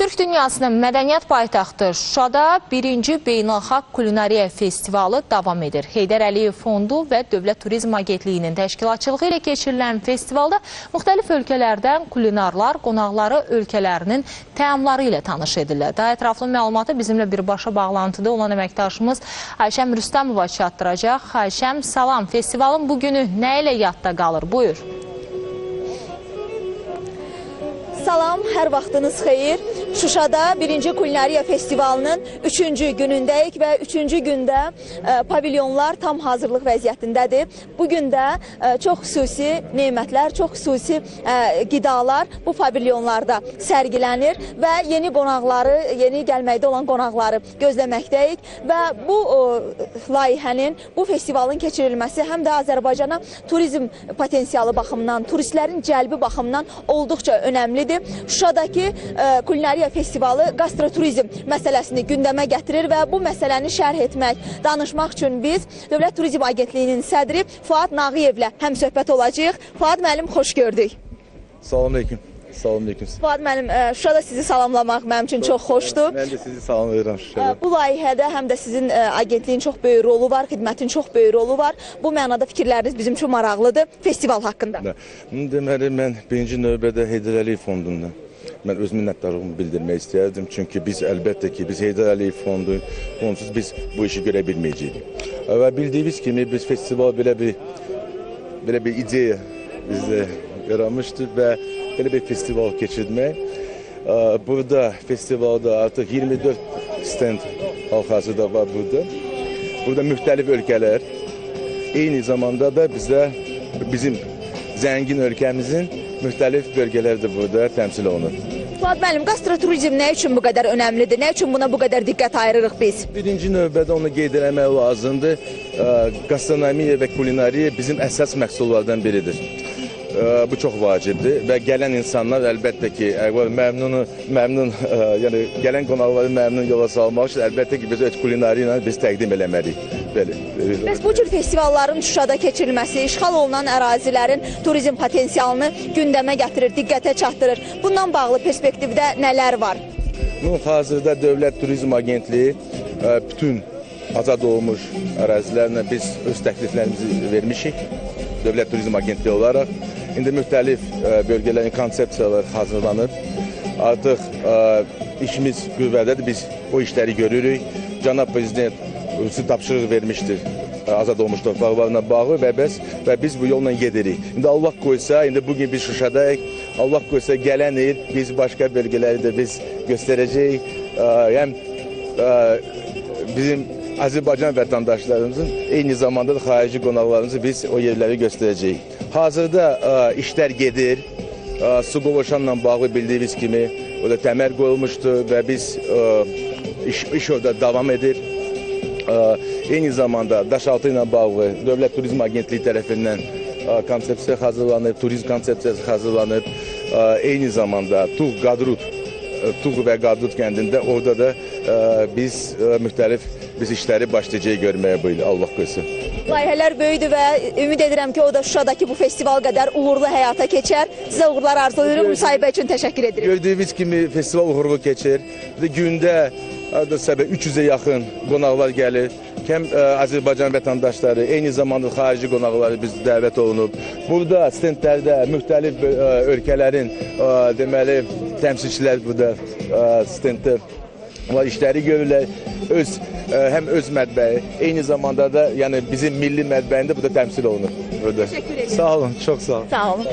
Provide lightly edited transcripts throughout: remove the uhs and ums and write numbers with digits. Türk dünyasının mədəniyyət paytaxtı Şuşada Birinci Beynəlxalq Kulinariya Festivalı davam edir. Heydər Əliyev Fondu və Dövlət Turizm Agentliyinin təşkilatçılığı ilə keçirilən festivalda müxtəlif ölkələrdən kulinarlar, qonaqları ölkələrinin təamları ilə tanış edirlər. Daha ətraflı məlumatı bizimlə birbaşa bağlantıda olan əməkdaşımız Ayşən Rüstəmova çatdıracaq. Ayşəm, salam. Festivalın bugünü nə ilə yadda qalır? Buyur. Salam, hər vaxtınız xeyir. Şuşada 1-ci Kulinariya Festivalının 3-cü günündəyik və 3-cü gündə pavilyonlar tam hazırlıq vəziyyətindədir. Bugün də çox xüsusi nemətlər, çox xüsusi qidalar bu pavilyonlarda sərgilənir və yeni qonaqları, yeni gəlməkdə olan qonaqları gözləməkdəyik və bu layihənin, bu festivalın keçirilməsi həm də Azərbaycana turizm potensialı baxımından, turistlərin cəlbi baxımından olduqca önəmlidir. Şuşadakı kulinariya Festivalı qastroturizm məsələsini gündəmə gətirir və bu məsələni şərh etmək, danışmaq üçün biz Dövlət Turizm Agentliyinin sədri Fuad Nağıyevlə həmsöhbət olacağıq. Fuad müəllim, xoş gördük. Salamünaleyküm. Salamünaleyküm. Fuad müəllim, Şuşada sizi salamlamaq mənim üçün çox xoşdur. Mən də sizi salamlayıram Şuşada. Bu layihədə həm də sizin agentliyin çox böyük rolu var, xidmətin çox böyük rolu var. Bu mənada fikirləriniz bizim üçün maraqlıdır festival haqqında. Deməli, mən birinci növbədə Heydər Əliyev fondundan mən öz minnətdarlığımı bildirmək istəyərdim. Çünki biz əlbəttə ki, biz Heydər Əliyev fondu, onsuz biz bu işi görə bilməyəcəyik. Və bildiyiniz kimi biz festival belə bir ideya bizdə yaranmışdır və belə bir festival keçirmək. Burada festivalda artıq 24 stand halxası da var burada. Burada müxtəlif ölkələr, eyni zamanda da bizdə bizim zəngin ölkəmizin müxtəlif bölgələr də burada təmsil olunur. Fuad müəllim, qastroturizm nə üçün bu qədər önəmlidir? Nə üçün buna bu qədər diqqət ayırırıq biz? Birinci növbədə onu qeyd etmək lazımdır. Qastronomiya və kulinariya bizim əsas məhsullardan biridir. Bu çox vacibdir və gələn insanlar əlbəttə ki, yəni gələn qonaqları məmnun yola salmaq üçün əlbəttə ki, biz öz kulinariya ilə biz təqdim eləməliyik. Bəs bu cür festivalların Şuşada keçirilməsi işğal olunan ərazilərin turizm potensialını gündəmə gətirir, diqqətə çatdırır. Bundan bağlı perspektivdə nələr var? Hazırda Dövlət Turizm Agentliyi bütün azad olmuş ərazilərlə biz öz təkliflərimizi vermişik Dövlət Turizm Agentliyi olaraq. İndi müxtəlif bölgələrin konsepsiyaları hazırlanır. Artıq işimiz qüvvədədir, biz o işləri görürük. Cənab Prezident özü tapşırıq vermişdir azad olmuş torpaqlarla bağlı və biz bu yolla gedirik. İndi Allah qoysa, indi bugün biz Şuşadayıq, Allah qoysa gələn il biz başqa bölgələri də biz göstərəcəyik. Həm bizim Azərbaycan vətəndaşlarımızın, eyni zamanda da xarici qonaqlarımızı biz o yerləri göstərəcəyik. Hazırda işlər gedir, su qovoşanla bağlı bildiyiniz kimi o da təməl qoyulmuşdur və biz iş orada davam edir. Eyni zamanda daşaltı ilə bağlı Dövlət Turizm Agentliyi tərəfindən konsepsiya hazırlanır, turizm konsepsiyası hazırlanır. Eyni zamanda Tuğ və Qadrut kəndində orada da biz müxtəlif işləri başlayacağıq görməyə bu il, Allah qoysun. Layihələr böyüdür və ümid edirəm ki, o da Şuşadakı bu festival qədər uğurlu həyata keçər. Sizə uğurlar arzulayırıq, müsahibə üçün təşəkkür edirik. Gördüyünüz kimi festival uğurlu keçir. Gündə 300-ə yaxın qonaqlar gəlir, həm Azərbaycan vətəndaşları, eyni zamanda xarici qonaqları biz dəvət olunub. Burada stendlərdə müxtəlif ölkələrin təmsilçiləri burada stenddə işləri görürlər, həm öz mətbəyi, eyni zamanda da bizim milli mətbəyində bu da təmsil olunur. Təşəkkür ederim. Sağ olun, çox sağ olun. Sağ olun.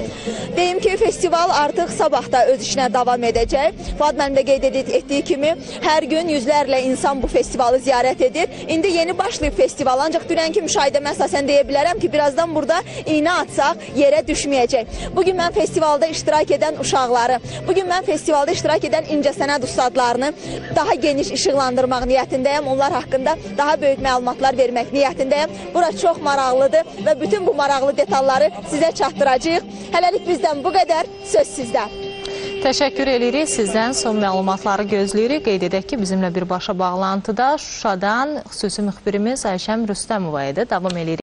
Deyim ki, festival artıq sabah da öz işinə davam edəcək. Fuad müəllim də qeyd etdiyi kimi, hər gün yüzlərlə insan bu festivalı ziyarət edir. İndi yeni başlayıb festival, ancaq dünənki müşahidəmə əsasən deyə bilərəm ki, birazdan burada iynə atsaq yerə düşməyəcək. Bugün mən festivalda iştirak edən uşaqları, bugün mən festivalda iştirak edən incəsənət ustadlarını daha geniş işıqlandırmaq niyyətindəyəm. Onlar haqqında daha böyük məlumatlar vermək niyyətindəyəm. Bura çox maraqlıdır və bütün bu maraqlı detalları sizə çatdıracağıq. Hələlik bizdən bu qədər, söz sizdə. Təşəkkür edirik. Sizdən son məlumatları gözləyirik. Qeyd edək ki, bizimlə birbaşa bağlantıda Şuşadan xüsusi müxbirimiz Ayşəm Rüstəmova idi. Davam edirik.